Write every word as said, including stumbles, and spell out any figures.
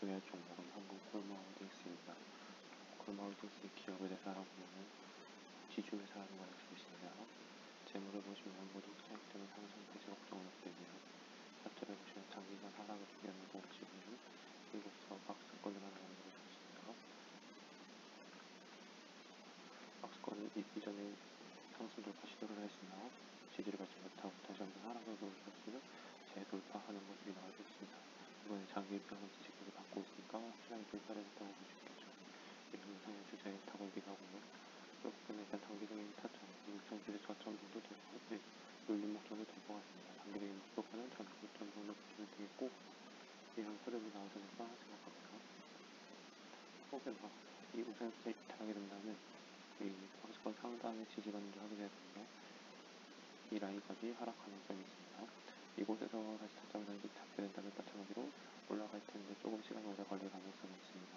가져야 종목은 한국 콜마홀딩스입니다. 콜마홀딩스 기업에 대해서 알아보면 지주회사 하는 수 있습니다. 재물을 보시면 모든 차익들은 항상 회사 걱정은 없대며 차트를 보시면 장기간 하락을 주기하는 공지분은 이로써 박스권에만 나오는 것이 있습니다. 박스권은 이틀전에 상승 돌파 시도를 했으나 지지를 받지 못하고 다시 한번 하락을 보여주었으며 재돌파하는 모습이 나와있습니다. 이번에 장기 입장은 지지를 받고 있으니까 확실하게 돌파를 했다고 볼 수 있겠죠. 이번 상향 주자에 타고이기도 하고요. 그렇기 일단 단기적인 사천, 육천 주제 사천 정도 되고 눌림 목적을 돌파했습니다. 단기적인 목표가는 장기점 정도 보시면 되겠고 이런 흐름이 나오자니까 생각합니다. 혹여나 이 우선 스테이크 타락이 된다면 이 박스권 상단의 지지받는지 확인해야 됩니다. 이 라인까지 하락 가능성이 있습니다. 이곳에서 다시 타점을 잡게 된다면 마찬가지로 올라갈 텐데 조금 시간이 오래 걸릴 가능성이 있습니다.